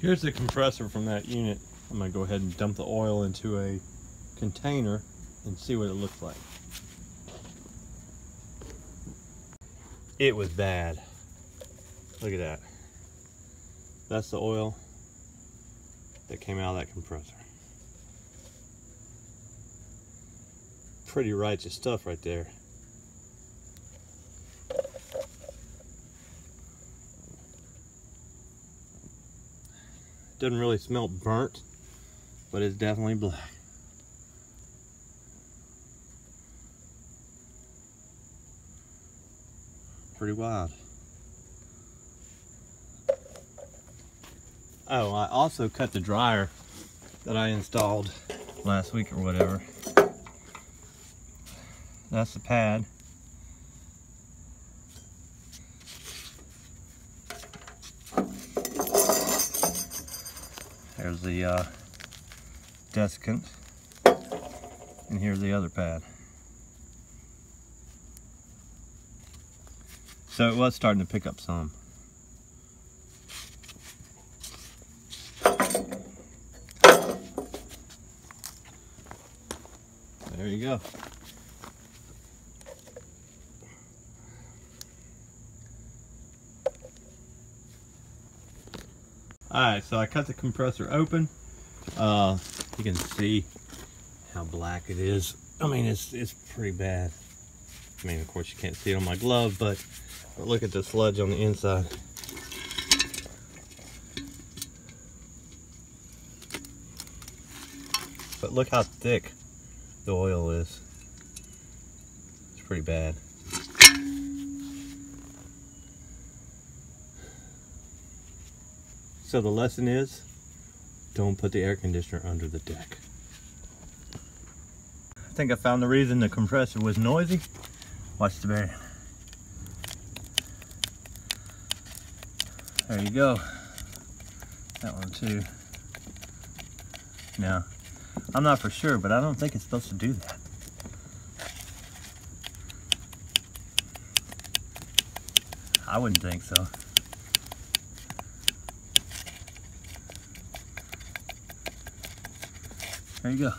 Here's the compressor from that unit. I'm going to go ahead and dump the oil into a container and see what it looks like. It was bad. Look at that. That's the oil that came out of that compressor. Pretty righteous stuff right there. Doesn't really smell burnt, but it's definitely black. Pretty wild. Oh, I also cut the dryer that I installed last week or whatever. That's the pad. There's the desiccant, and here's the other pad. So it was starting to pick up some. There you go. Alright, so I cut the compressor open. You can see how black it is. I mean, it's pretty bad. I mean, of course you can't see it on my glove, but look at the sludge on the inside. But look how thick the oil is. It's pretty bad. So the lesson is, don't put the air conditioner under the deck. I think I found the reason the compressor was noisy. Watch the bearing. There you go. That one too. Now, I'm not for sure, but I don't think it's supposed to do that. I wouldn't think so. There you go.